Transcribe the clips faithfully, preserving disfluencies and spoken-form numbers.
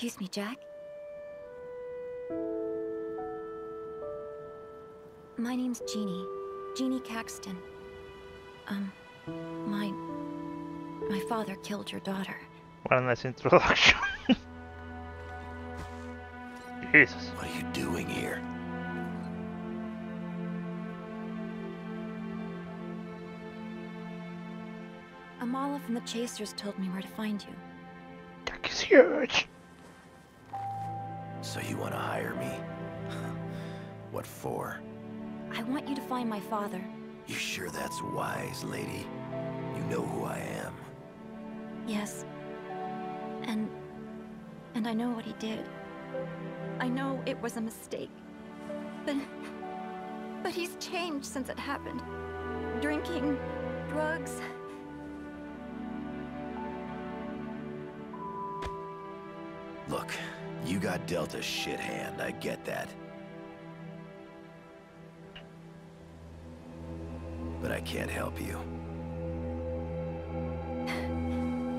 Kiss me, Jack. My name's Jeannie. Jeannie Caxton. Um, my... My father killed your daughter. What a nice introduction. Jesus. What are you doing here? Amala from the Chasers told me where to find you. That is huge. So you want to hire me? What for? I want you to find my father. You sure that's wise, lady? You know who I am. Yes. And... and I know what he did. I know it was a mistake. But... but he's changed since it happened. Drinking... drugs... Look, you got dealt a shit hand, I get that. But I can't help you.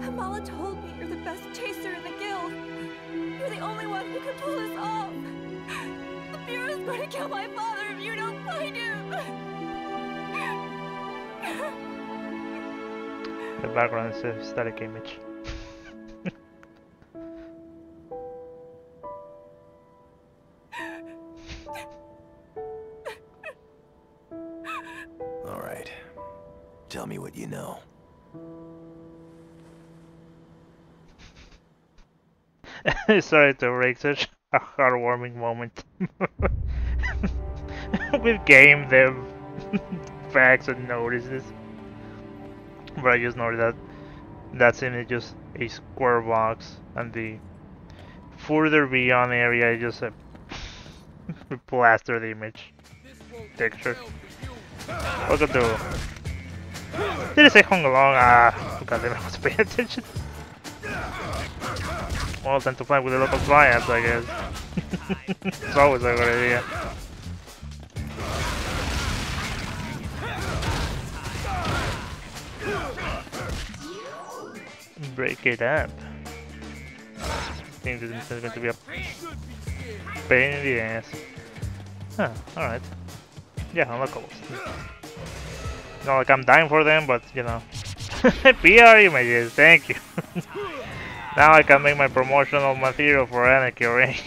Amala told me you're the best chaser in the guild. You're the only one who can pull this off. The Bureau's going to kill my father if you don't find him. The background is a static image. Tell me what you know. Sorry to break such a heartwarming moment. We've gamed the facts and notices. But I just noticed that that's in just a square box, and the further beyond area is just a plastered image texture. Welcome to. Did I say hung along? Ah, uh, goddamn, I was paying attention. Well, time to plan with the local clients, I guess. It's always a good idea. Break it up. I think this is going to be a pain in the ass. Huh, alright. Yeah, unlockables. Not like I'm dying for them, but you know. P R images, thank you. Now I can make my promotional material for Anarchy Reigns.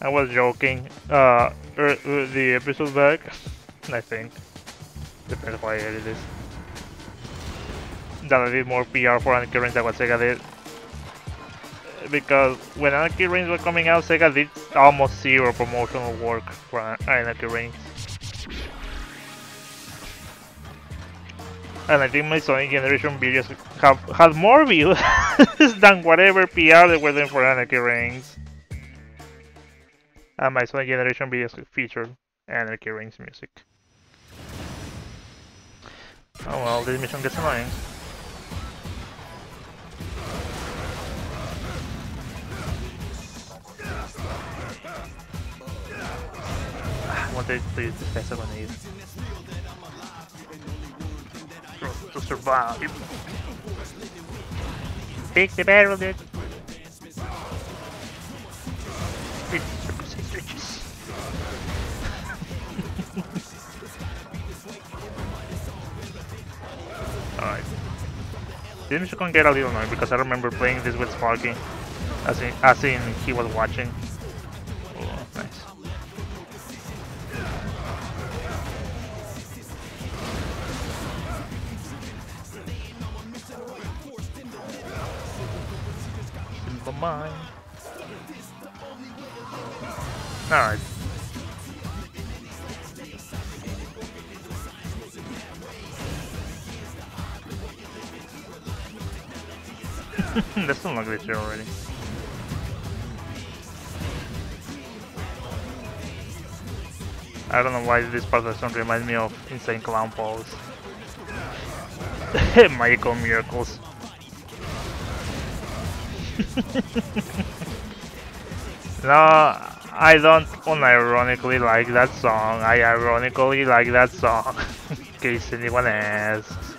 I was joking uh, er, er, the episode back, I think. Depends why it is. That I did more P R for Anarchy Reigns than what Sega did. Because when Anarchy Reigns were coming out, Sega did almost zero promotional work for Anarchy Reigns. And I think my Sonic Generation videos have had more views than whatever P R they were doing for Anarchy Reigns. And my Sonic Generation videos featured Anarchy Reigns music. Oh well, this mission gets annoying. I wanted to use the special one these. To survive. Take the barrel, dude. Alright. This mission can get a little annoying because I remember playing this with Sparky. As in, as in he was watching. Oh, nice. Mine. All right. That's some ugly shit already. I don't know why this part of the song reminds me of Insane Clown Posse. Magical miracles. No, I don't unironically like that song. I ironically like that song, in case anyone asks.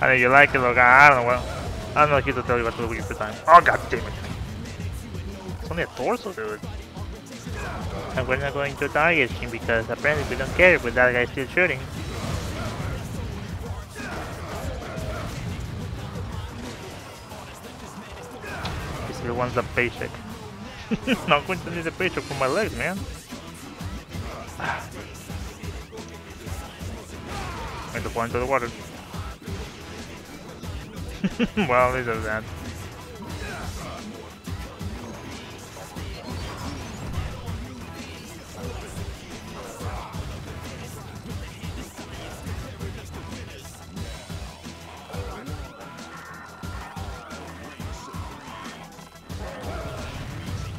How do you like it, Logan? I don't know. Well, I don't know if to tell you about the week at the time. Oh, god damn it! It's only a torso, dude. And we're not going to target him because apparently we don't care with that guy still shooting. He still wants the paycheck. Not going to need the paycheck for my legs, man. I'm going to fall into the water. Well, this is that.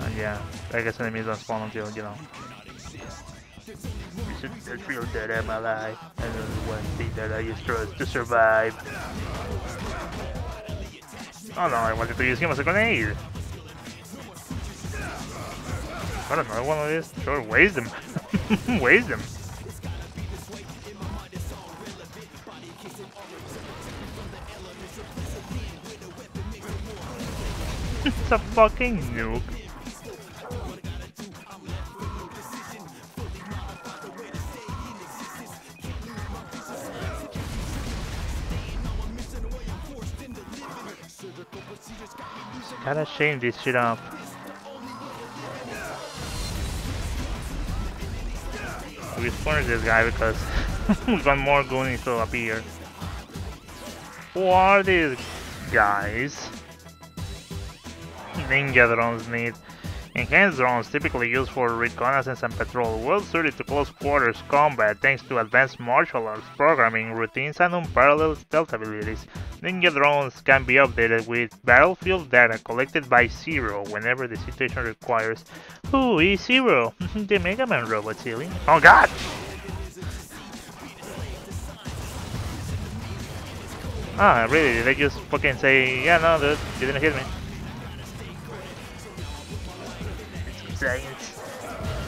And yeah, I guess enemies don't spawn until, you know. You should feel that I'm alive. I know the one thing that I use trust to survive. Oh no, I wanted to use him as a grenade! I don't know, one of these sure weighs them. Weighs them! It's a fucking nuke! Gotta shame this shit up. We spawned this guy because we got more goonies to appear. Who are these guys? Ninja drones need. Enhanced drones typically used for reconnaissance and patrol, well suited to close quarters combat thanks to advanced martial arts programming, routines, and unparalleled stealth abilities. Ninja drones can be updated with battlefield data collected by Zero whenever the situation requires. Who is Zero? The Mega Man robot, silly. Oh god! Ah, really? Did they just fucking say, yeah, no, dude, you didn't hit me? Giants.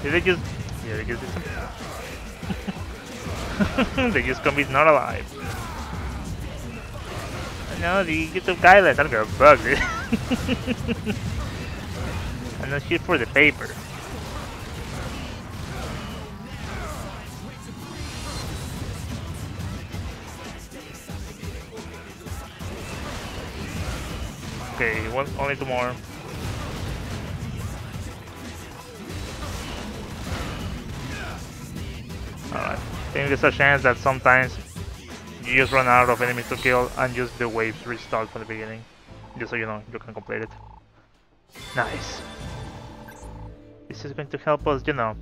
Did they just... Yeah, they just did they just come be not alive. No, the YouTube guidelines, I don't give a fuck, dude. I'm not here for the paper. Okay, one, only two more. Alright, I think there's a chance that sometimes you just run out of enemies to kill and just the waves restart from the beginning. Just so you know, you can complete it. Nice. This is going to help us, you know,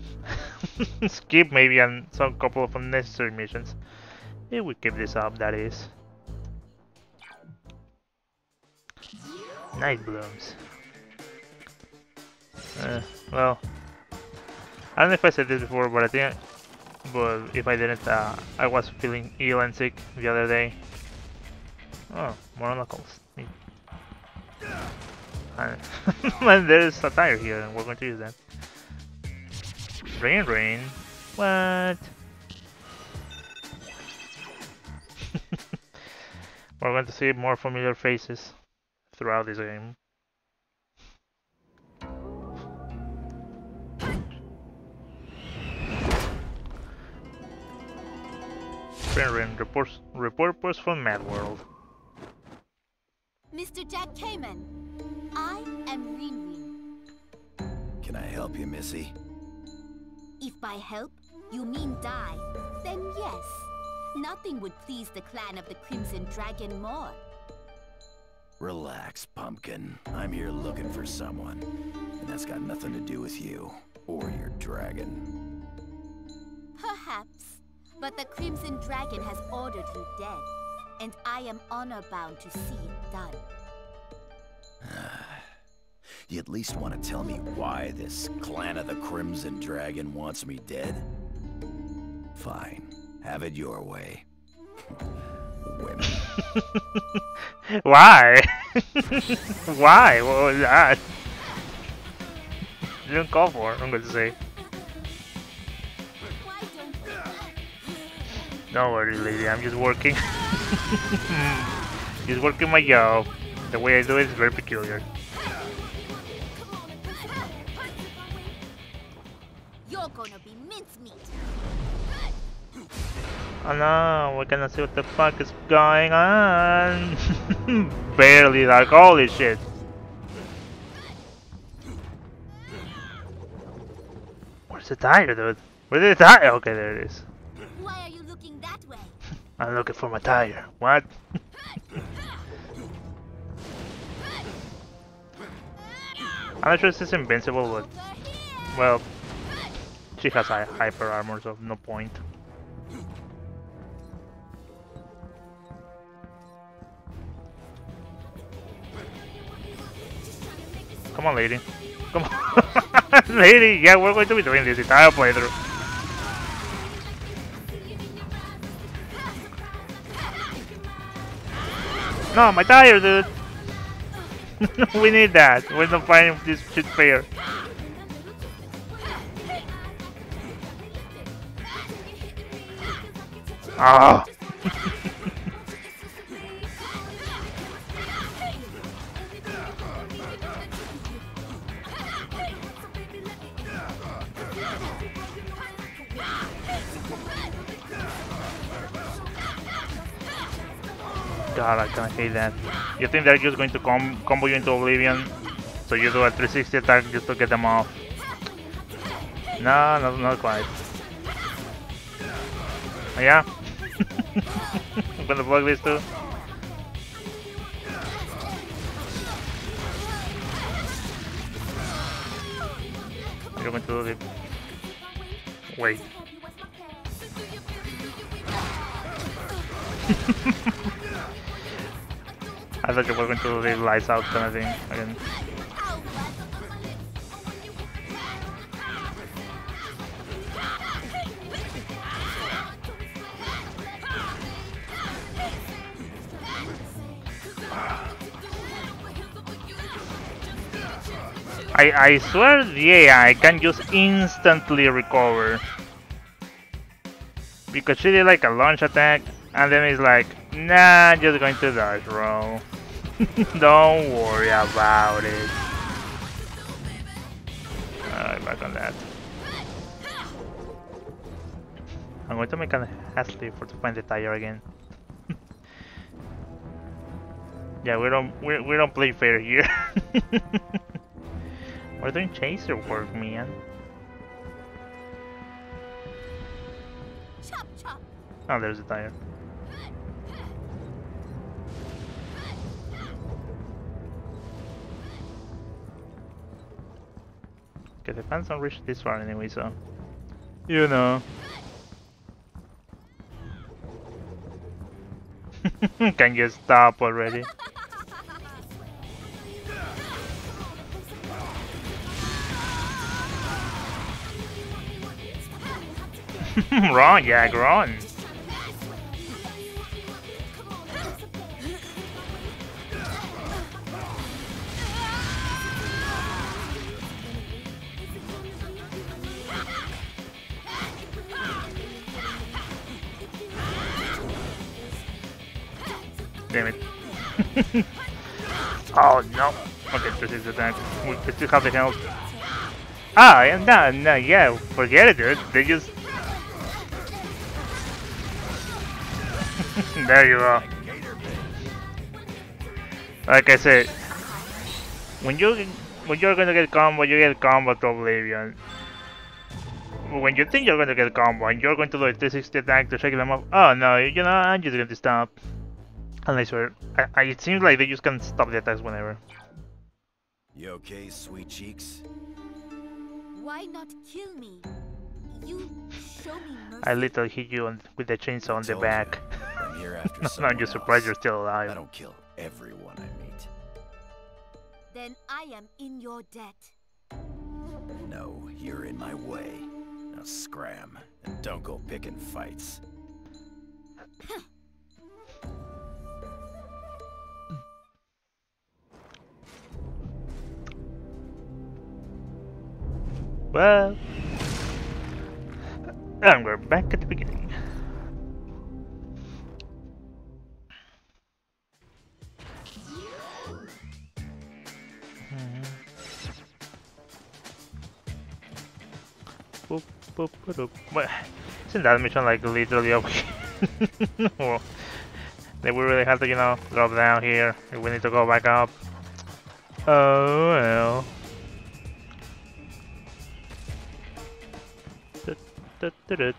skip maybe and some couple of unnecessary missions. If we keep this up, that is. Night blooms. Uh, well, I don't know if I said this before, but I think... I But if I didn't, uh, I was feeling ill and sick the other day. Oh, more knuckles. And there's a tire here, and we're going to use that. Rin Rin? What? We're going to see more familiar faces throughout this game. Reports, report post from Mad World. Mister Jack Cayman, I am Rin Rin. Can I help you, Missy? If by help you mean die, then yes. Nothing would please the clan of the Crimson Dragon more. Relax, pumpkin. I'm here looking for someone, and that's got nothing to do with you or your dragon. Perhaps. But the Crimson Dragon has ordered you dead, and I am honor-bound to see it done. You at least want to tell me why this clan of the Crimson Dragon wants me dead? Fine. Have it your way. Women. Why? Why? What was that? You didn't call for it, I'm going to say. Don't worry, lady, I'm just working. Just working my job. The way I do it is very peculiar. You're gonna be mincemeat. Oh no, we're gonna see what the fuck is going on. Barely, like, holy shit. Where's the tire, dude? Where did the tire? Okay, there it is. Why are you looking that way? I'm looking for my tire. What? I'm not sure this is invincible, but well, she has hyper armor, so no point. Come on, lady. Come on. Lady, yeah, we're going to be doing this entire playthrough. No, my tire, dude. We need that. We're not finding this shit fair. Ah. Oh. God, I kinda hate that. You think they're just going to com combo you into oblivion, so you do a three sixty attack just to get them off. No, no, not quite. Oh, yeah? I'm gonna block this too. You're going to do it. Wait. I thought you were going to leave lights out kind of thing again. I, I swear the A I can just instantly recover. Because she did like a launch attack and then it's like, nah, I'm just going to dodge roll. Don't worry about it. Alright, back on that. I'm going to make a hassle for to find the tire again. Yeah, we don't we we don't play fair here. We're doing chaser work, man. Chop, chop. Oh, there's the tire. The fans don't reach this far anyway, so you know. Can you stop already? Run, yeah, run. Damn it. Oh no. Okay, this is the tank. We still have the health. Ah, and no, no, yeah, forget it, dude. They just. There you go. Like I said, when you when you're gonna get combo, you get combo to oblivion. When you think you're gonna get combo, and you're going to do a three sixty attack to shake them off. Oh no, you know, I'm just going to stop. And I swear, I, I, it seems like they just can stop the attacks whenever. You okay, sweet cheeks? Why not kill me? You show me mercy. I literally hit you on, with the chainsaw on the back. I'm here after no, I'm just surprised else. You're still alive. I don't kill everyone I meet. Then I am in your debt. No, you're in my way. Now scram and don't go picking fights. Well, and we're back at the beginning. boop, boop, boop. But isn't that mission like literally over here? Well, then we really have to, you know, drop down here if we need to go back up. Oh well. Du, du, du, du.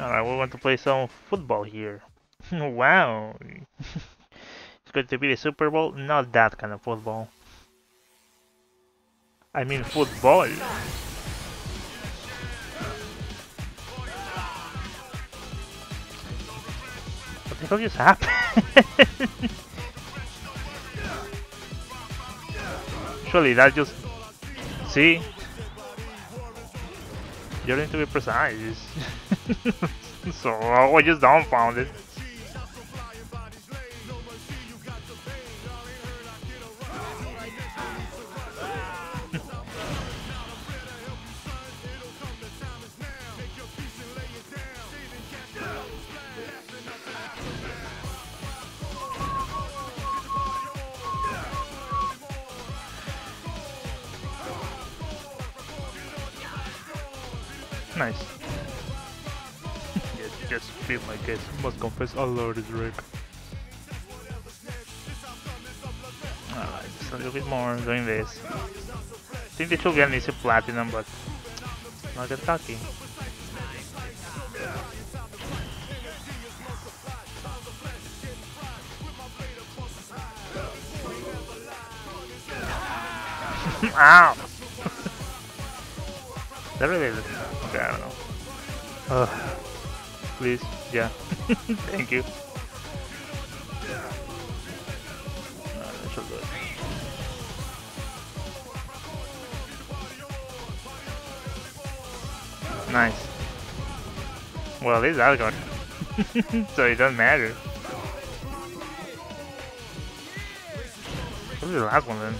Alright, we want to play some football here. Wow! It's going to be the Super Bowl? Not that kind of football. I mean football! What the hell just happened? Surely that just... See? You don't need to be precise. So I was just dumbfounded. Nice. Yes, just feel my case. Must confess, our Lord is Rick. Alright, just a little bit more doing this. I think they should get an easy platinum, but not that lucky. Ow! That really is. Okay, I don't know. Uh, please, yeah. Thank you. Alright, that should do it. Nice. Well, this is Algon. So it doesn't matter. What was the last one then?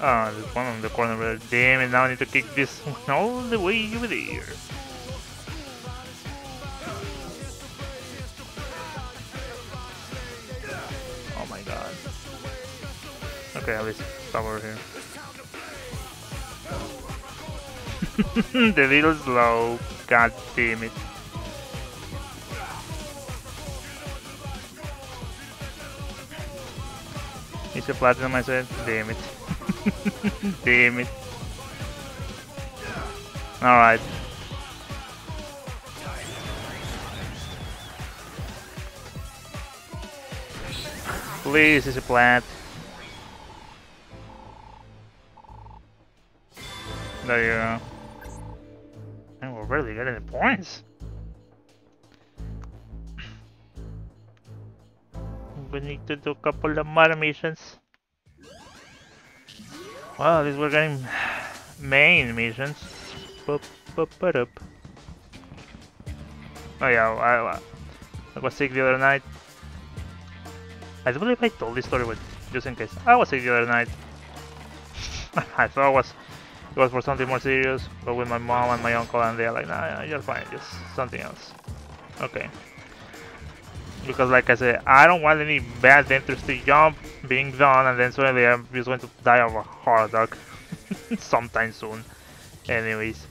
Ah, oh, there's one on the corner there. Damn it, now I need to kick this one all the way over there. Oh my god. Okay, at least stop over here. The little slow. God damn it. It's a platinum, I said. Damn it. Damn it. Alright. Please, it's a plant. There you go. And we're really getting the points. We need to do a couple of more missions. Wow, at least we're getting main missions. Boop, boop, boop. Oh yeah, I, I was sick the other night. I don't believe I told this story, but just in case. I was sick the other night. I thought it was, it was for something more serious, but with my mom and my uncle, and they're like, nah, you're fine, just something else. Okay. Because like I said, I don't want any bad dentistry job being done and then suddenly I'm just going to die of a heart attack sometime soon. Anyways.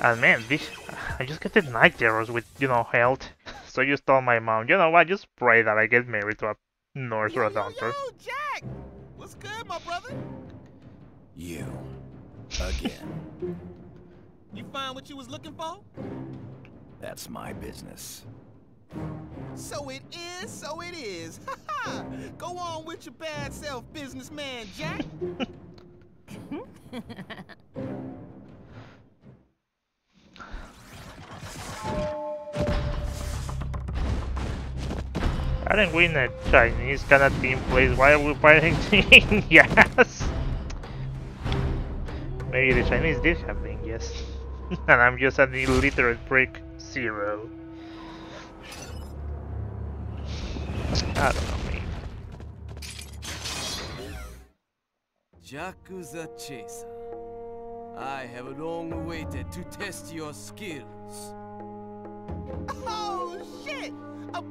And man, this, I just get the night terrors with, you know, health. So I just told my mom, you know what, just pray that I get married to a nurse yo, or a doctor. Yo, yo, Jack! What's good, my brother? You. Again. You find what you was looking for? That's my business. So it is, so it is. Go on with your bad self, businessman Jack. I didn't win a Chinese kind of team plays. Why are we fighting? Yes. Maybe the Chinese did have been, yes. And I'm just an illiterate prick, Zero. I don't know, man. Yakuza Chaser, I have long waited to test your skills. Oh shit! A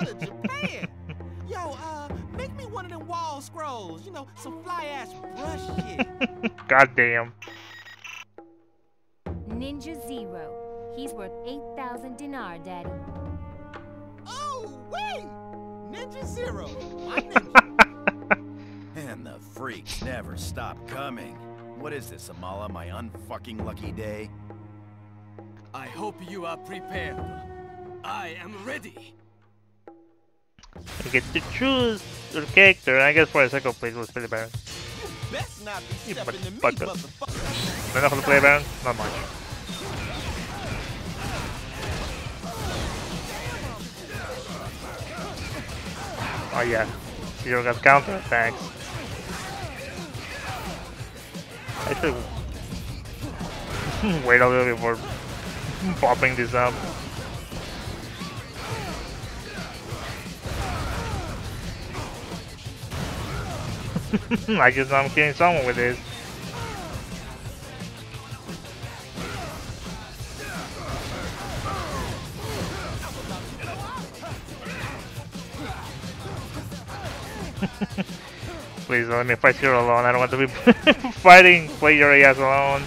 out of Japan. Yo, uh, make me one of them wall scrolls. You know, some fly-ass brush shit. Goddamn. Ninja Zero. He's worth eight thousand dinar, Daddy. Oh, wait! Ninja Zero. My ninja. And the freaks never stop coming. What is this, Amala? My unfucking lucky day? I hope you are prepared. I am ready. You get to choose your character. I guess for a second place was Black Baron. You best not be stepping to me, motherfucker. Enough of the Black Baron? Not much. Oh yeah. Zero got counter. Thanks. I should wait a little bit more popping this up. I guess I'm killing someone with this. Please don't let me fight Zero alone. I don't want to be fighting player ass alone.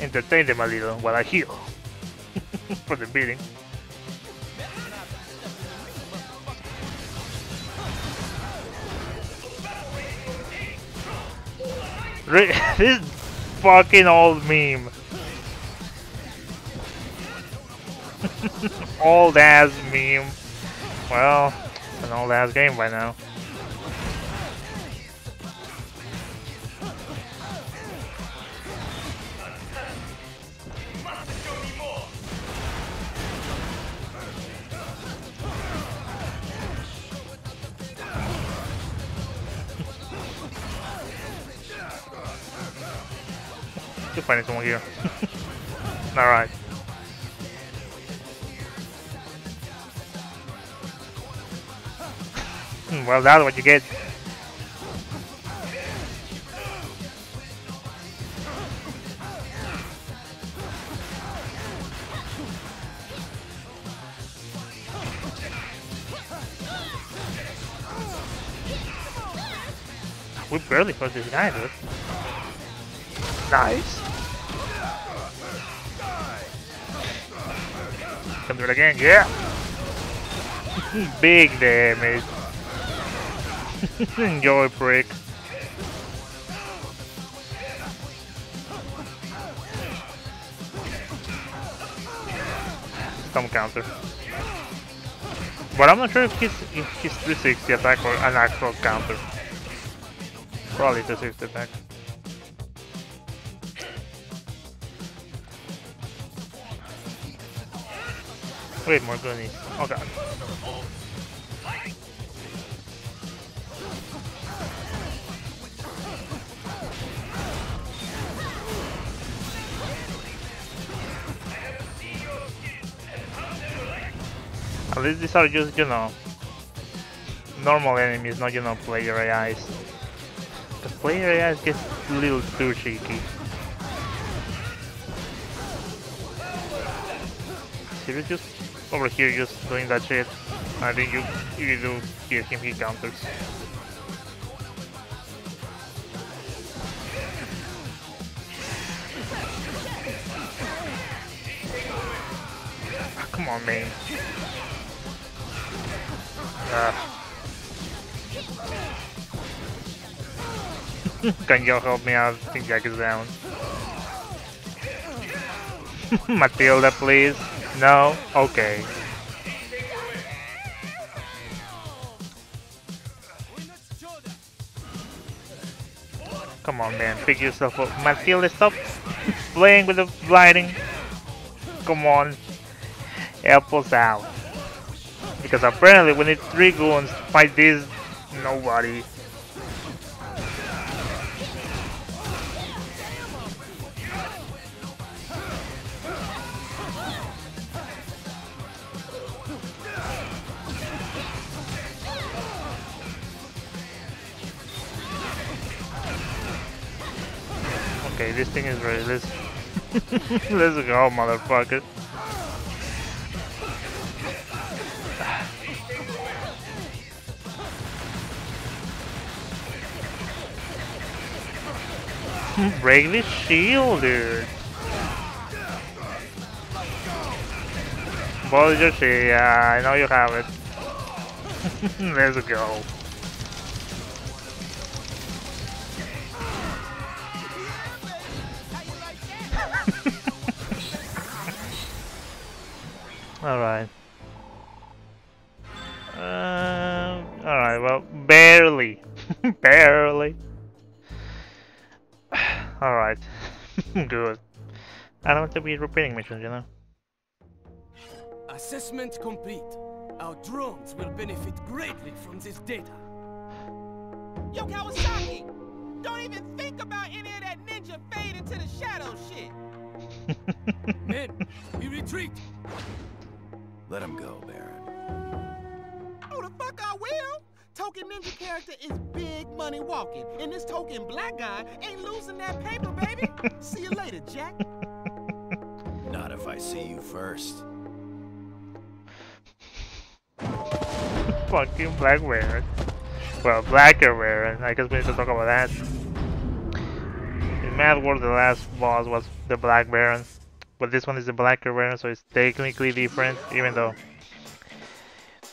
Entertain them a little while I heal for the beating. This fucking old meme. Old ass meme. Well, an old ass game by now. Finding someone here. All right. Well, that's what you get. We barely closed this guy, dude. Nice. Come do it again, yeah! Big damage. Enjoy, prick. Some counter. But I'm not sure if he's, if he's three sixty attack or an actual counter. Probably three sixty attack. Wait, more goodies. Oh god. At least these are just, you know, normal enemies, not, you know, player A Is. Because player A Is get a little too cheeky. Seriously, just over here just doing that shit. I think you you do hear him, he counters. Ah, come on, man. Ah. Can y'all help me out? I think Jack is down. Matilda, please. No? Okay. Come on, man, pick yourself up. Matilda, stop playing with the lighting. Come on. Help us out. Because apparently we need three goons to fight this nobody. Okay, this thing is ready. Let's let's go, motherfucker. Break the shield, dude. Ball is your shield. Yeah, I know you have it. Let's go. Alright. Uh, Alright, well, barely. Barely. Alright. Good. I don't want to be repeating missions, you know. Assessment complete. Our drones will benefit greatly from this data. Yo, Kawasaki! Don't even think about any of that ninja fade into the shadow shit! Men, we retreat! Let him go, Baron. Oh, the fuck I will! Token ninja character is big money walking, and this token black guy ain't losing that paper, baby! See you later, Jack. Not if I see you first. Fucking Black Baron. Well, Blacker Baron. I guess we need to talk about that. In Mad World, the last boss was the Black Baron, but this one is the Blacker Baron, so it's technically different, even though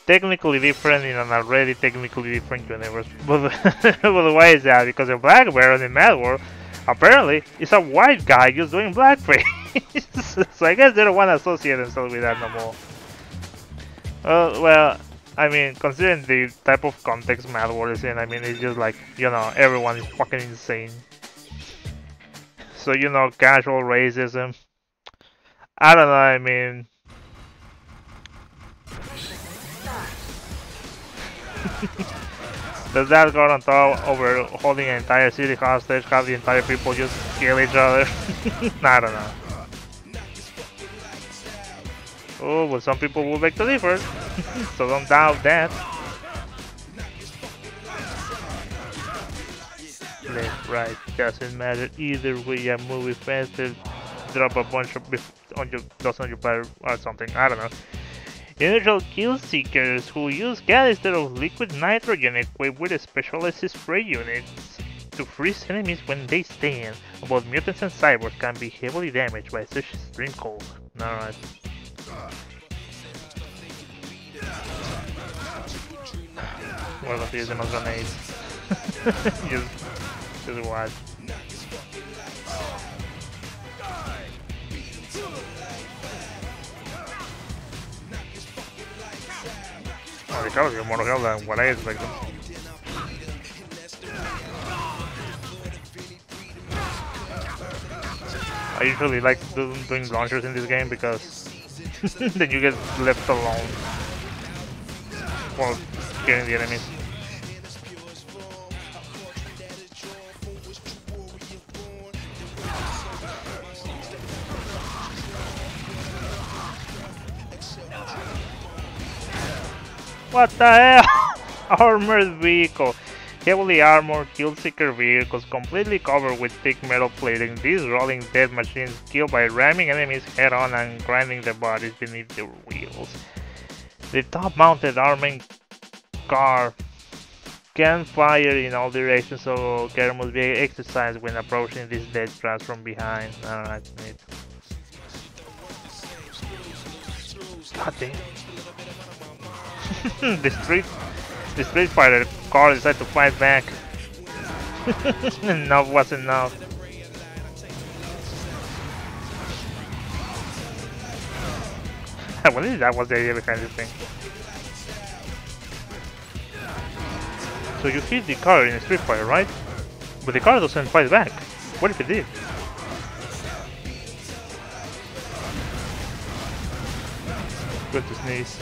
technically different in an already technically different universe. But, but why is that? Because the Black Baron in Mad World apparently is a white guy just doing blackface. So I guess they don't want to associate themselves with that no more. Uh, well. I mean, considering the type of context Mad World is in, I mean, it's just like, you know, everyone is fucking insane. So, you know, casual racism. I don't know, I mean... Does that go on top over holding an entire city hostage, have the entire people just kill each other? I don't know. Oh, well, some people will beg to differ, so don't doubt that. Left, right, doesn't matter either way. I'm moving faster, drop a bunch of on your dust on your player or something. I don't know. Usual kill seekers who use gas instead of liquid nitrogen equipped with a specialized spray units to freeze enemies when they stand. Both mutants and cyborgs can be heavily damaged by such extreme cold. All right. We're not using my grenades. just, just watch. Oh, the colors are more real than what I expected. I usually like do, doing launchers in this game because then you get left alone while killing the enemies. What the hell? Armored vehicle. Heavily armored kill seeker vehicles completely covered with thick metal plating. These rolling death machines kill by ramming enemies head on and grinding their bodies beneath their wheels. The top mounted armored car can fire in all directions, so care must be exercised when approaching these death traps from behind. Alright, neat. God damn. The street. The Street Fighter car decided to fight back. Enough was enough. I wonder if that was the idea behind this thing. So you hit the car in a Street Fighter, right? But the car doesn't fight back. What if it did? Good to sneeze.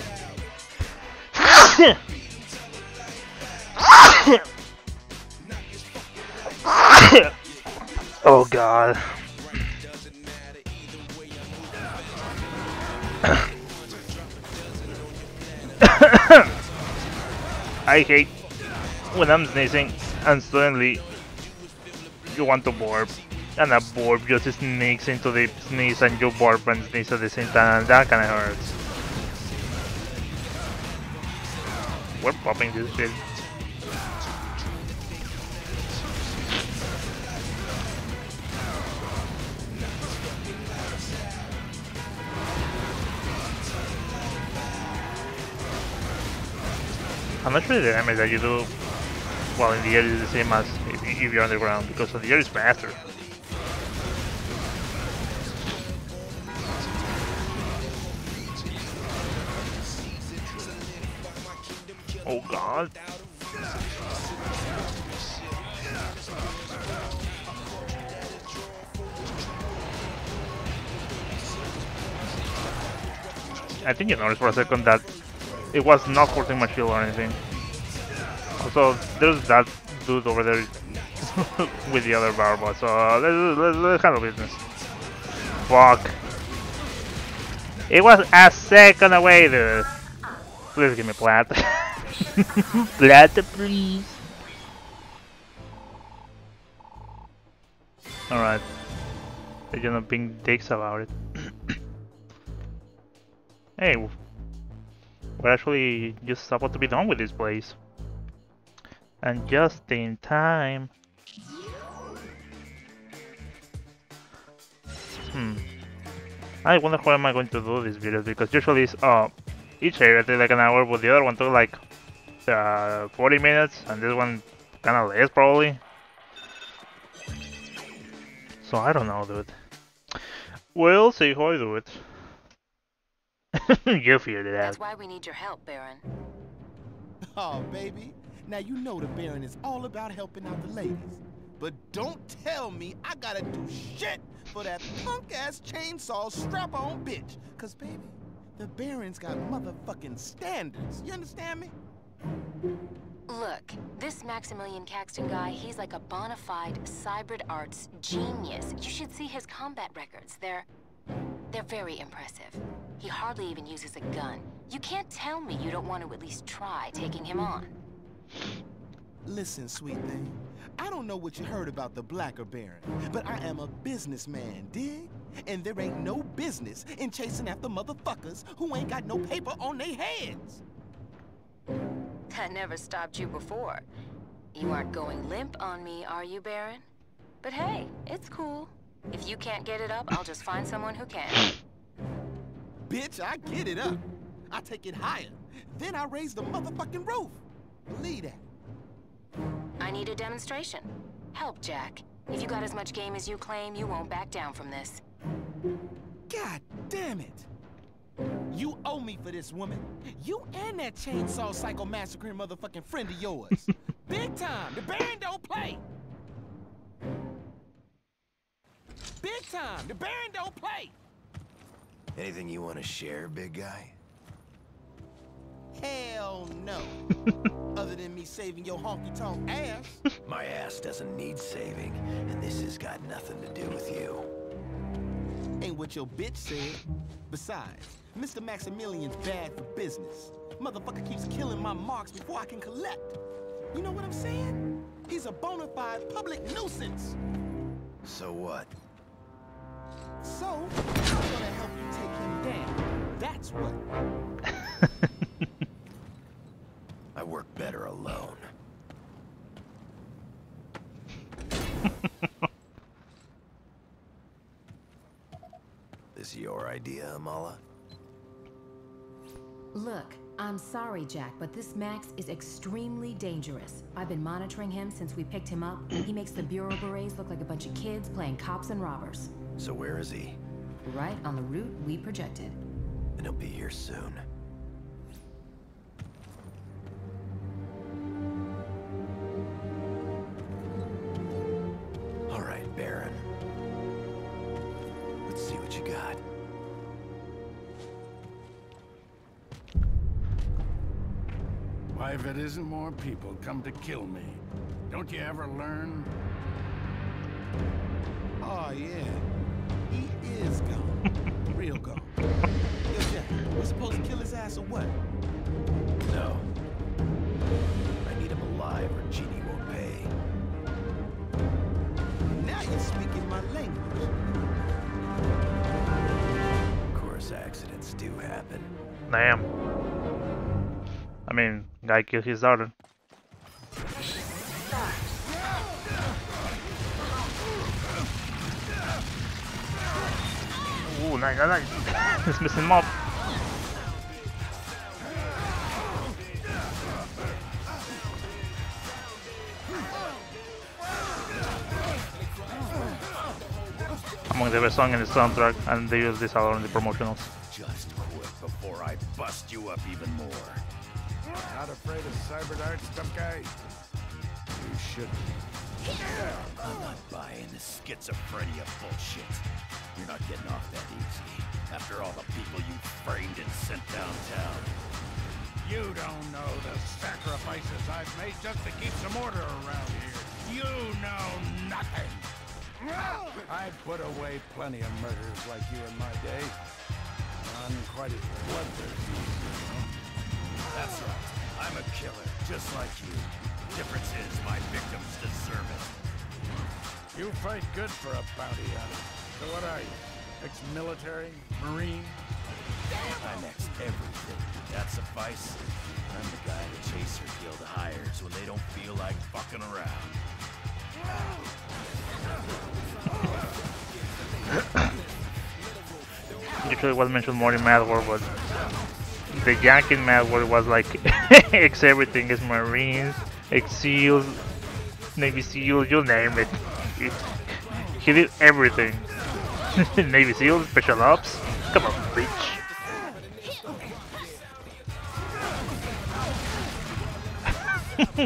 Oh god. I hate when I'm sneezing and suddenly you want to burp. and a Borb just sneaks into the sneeze and you Borb and sneeze at the same time, and that kinda hurts. We're popping this shit. I'm not sure the damage that you do while in the air is the same as if you're on the ground, because on the air is faster. Oh god. I think you noticed for a second that it was not hurting my shield or anything. Also, there's that dude over there with the other barbot, so uh, let's, let's, let's handle business. Fuck. It was a second away, dude. Please give me plata. Plata, please. Alright. They're gonna being dicks about it. Hey. We're actually just about to be done with this place. And just in time. Hmm. I wonder how am I going to do these videos, because usually it's, uh, each area takes like an hour, but the other one took like uh, forty minutes, and this one kinda less probably. So I don't know, dude. We'll see how I do it. You figured it out. That's why we need your help, Baron. Oh, baby. Now you know the Baron is all about helping out the ladies. But don't tell me I gotta do shit for that punk-ass chainsaw strap-on bitch. Cause, baby, the Baron's got motherfucking standards. You understand me? Look, this Maximilian Caxton guy, he's like a bona fide cyber arts genius. You should see his combat records. They're... They're very impressive. He hardly even uses a gun. You can't tell me you don't want to at least try taking him on. Listen, sweet thing. I don't know what you heard about the Blacker Baron, but I am a businessman, dig? And there ain't no business in chasing after motherfuckers who ain't got no paper on their hands. That never stopped you before. You aren't going limp on me, are you, Baron? But hey, it's cool. If you can't get it up, I'll just find someone who can. Bitch, I get it up. I take it higher. Then I raise the motherfucking roof. Believe that. I need a demonstration. Help, Jack. If you got as much game as you claim, you won't back down from this. God damn it. You owe me for this, woman. You and that chainsaw psycho massacring motherfucking friend of yours. Big time. The Baron don't play. Big time! The Baron don't play! Anything you want to share, big guy? Hell no. Other than me saving your honky-tonk ass. My ass doesn't need saving, and this has got nothing to do with you. Ain't what your bitch said. Besides, Mister Maximilian's bad for business. Motherfucker keeps killing my marks before I can collect. You know what I'm saying? He's a bona fide public nuisance. So what? So, I'm gonna help you take him down. That's what. I work better alone. This your idea, Amala? Look, I'm sorry, Jack, but this Max is extremely dangerous. I've been monitoring him since we picked him up. He makes the Bureau Berets look like a bunch of kids playing cops and robbers. So where is he? Right on the route we projected. And he'll be here soon. All right, Baron. Let's see what you got. Why, if it isn't more people come to kill me, don't you ever learn? Oh, yeah. He is gone. Real gone. Yo, Jack, we're supposed to kill his ass or what? No. I need him alive or Jeannie won't pay. Now you're speaking my language. Of course, accidents do happen. Damn. I mean, guy killed his daughter. Ooh, nice, nice, nice. It's missing mob. Among the best song in the soundtrack, and they use this a lot in the promotionals. Just quit before I bust you up even more. Not afraid of cyber darts, dumb guy? You shouldn't. Yeah. I'm not buying this schizophrenia bullshit. You're not getting off that easy. After all the people you framed and sent downtown. You don't know the sacrifices I've made just to keep some order around here. You know nothing. I've put away plenty of murders like you in my day. I'm quite as bloodthirsty as you, huh? That's right. I'm a killer, just like you. The difference is my victims deserve it. You fight good for a bounty hunter. So what are you? Ex-military? Marine? I'm ex-everything. That suffice? I'm the guy the Chaser Guild hires when they don't feel like fucking around. Usually was mentioned more in Mad World, but the Jack in Mad World was like ex everything, is Marines, ex SEALs, Navy SEALs, you name it. it he did everything. Navy SEALs, Special Ops, come on, bitch.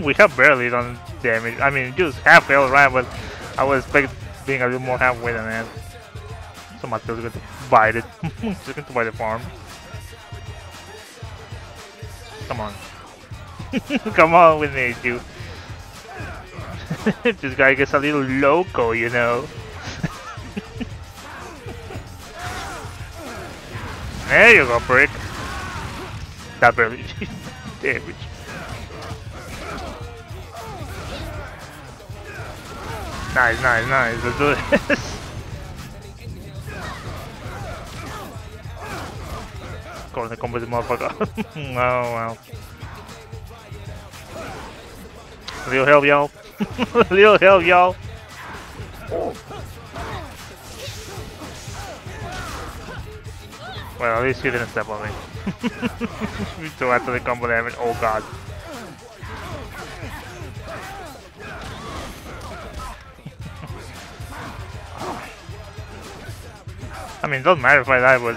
We have barely done damage. I mean, just half health, right? But I would expect being a little more halfway than that. So Matilda's going to bite it. She's going to bite the farm. Come on. Come on, we need you. This guy gets a little loco, you know. There you go, prick. That barely damage. Nice, nice, nice, let's do this. Of course, the combo is motherfucker. Oh, wow. Little help, y'all. Little help, y'all. Well, at least he didn't step on me. So after the combo damage, oh god. I mean, it doesn't matter if I die, but...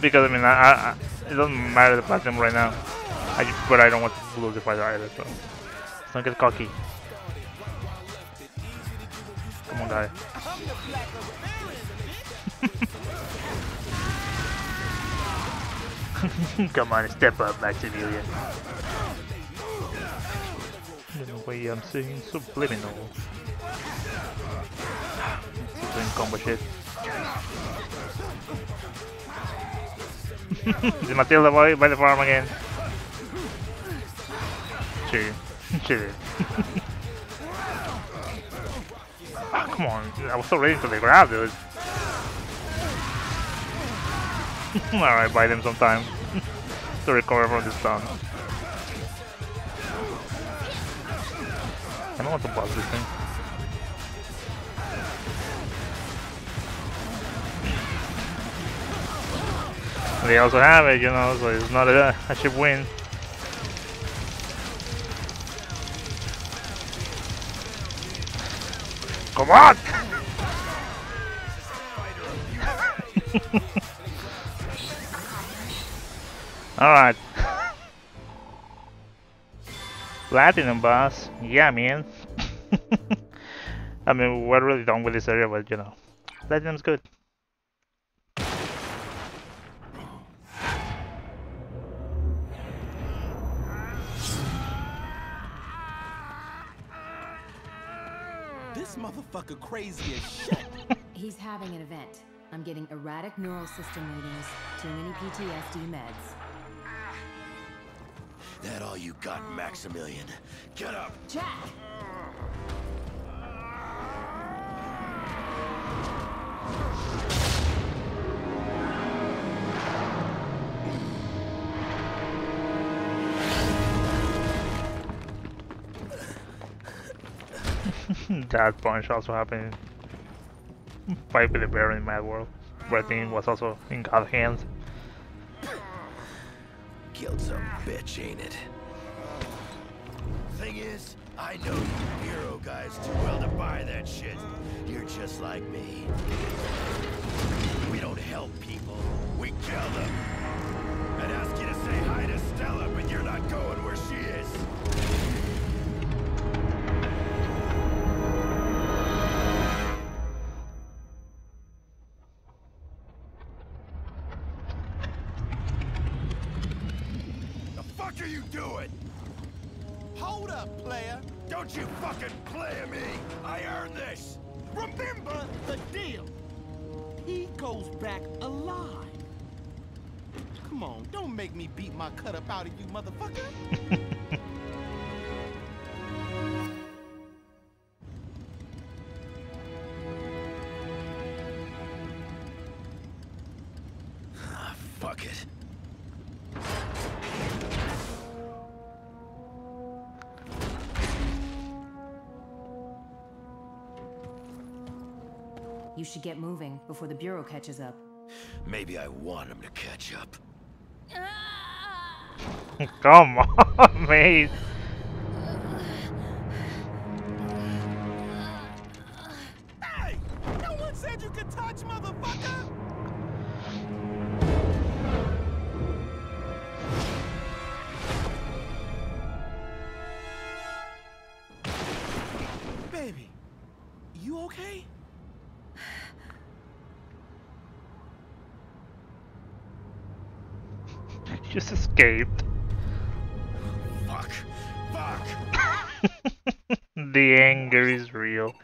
because, I mean, I, I, it doesn't matter the platinum right now. I just, but I don't want to lose if I die either, so... Let's not get cocky. Come on, die. Come on, step up, Maximilian. In a way, I'm saying subliminal. She's doing combo shit. Is Matilda boy by the farm again? Chill. Chill. Ah, come on. I was so ready for the grab, dude. Alright, buy them some time to recover from this stun. I don't want to boss this thing. They also have it, you know, so it's not a, a cheap win. Come on! Alright. Platinum boss, yeah, man. I mean, we're really done with this area, but you know, platinum's good. Motherfucker crazy as shit. He's having an event. I'm getting erratic neural system readings, too many P T S D meds. That all you got, Maximilian? Get up! Jack! That punch also happened in fight with the Baron in Mad World, where thing was also in God's hands. Killed some bitch, ain't it? Thing is, I know you hero guys too well to buy that shit. You're just like me. We don't help people, we kill them. I'd ask you to say hi to Stella, but you're not going where she is. Don't you fucking play me! I earned this! Remember the deal! He goes back alive! Come on, don't make me beat my cut up out of you, motherfucker! Ah, fuck it. You should get moving before the Bureau catches up. Maybe I want him to catch up. Come on, mate. Hey! No one said you could touch, motherfucker! Baby, you okay? Just escaped. Fuck. Fuck. The anger is real.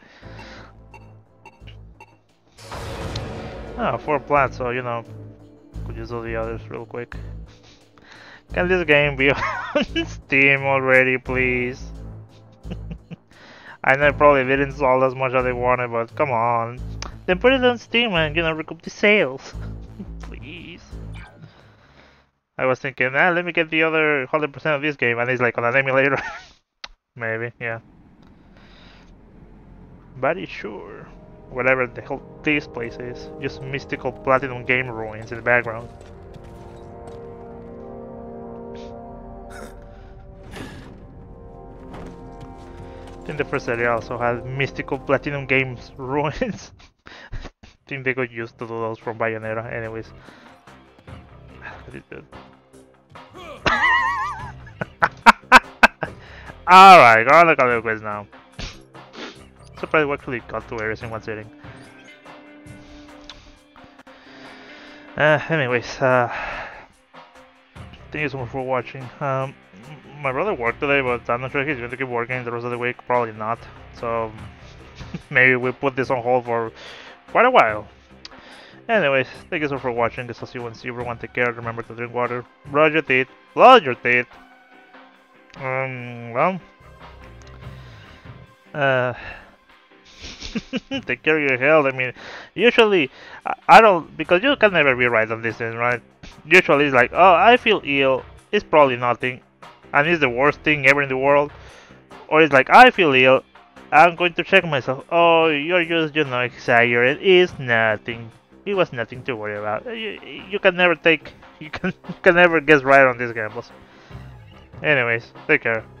Ah, oh, four plants, so you know, could use all the others real quick. Can this game be on Steam already, please? I know I probably didn't sell as much as I wanted, but come on. Then put it on Steam and, you know, recoup the sales. Please. I was thinking, ah, let me get the other one hundred percent of this game, and it's like on an emulator. Maybe, yeah. But sure. Whatever the hell this place is. Just mystical platinum game ruins in the background. I think the first area also has mystical platinum games ruins. I think they could use to do those from Bayonetta, anyways. Alright, gotta look at the quest now. Surprised we actually got two areas in one sitting. Uh, anyways, uh, thank you so much for watching. Um, my brother worked today, but I'm not sure if he's going to keep working the rest of the week. Probably not. So maybe we put this on hold for quite a while. Anyways, thank you so much for watching. This is you and see everyone. Take care. Remember to drink water, brush your teeth, brush your teeth. Um, well, uh, take care of your health. I mean, usually I, I don't, because you can never be right on this thing, right? Usually it's like, oh, I feel ill. It's probably nothing, and it's the worst thing ever in the world. Or it's like, I feel ill. I'm going to check myself. Oh, you're just, you know, exaggerated. It's nothing. It was nothing to worry about. You, you can never take, you can, you can never guess right on these gambles. Anyways, take care.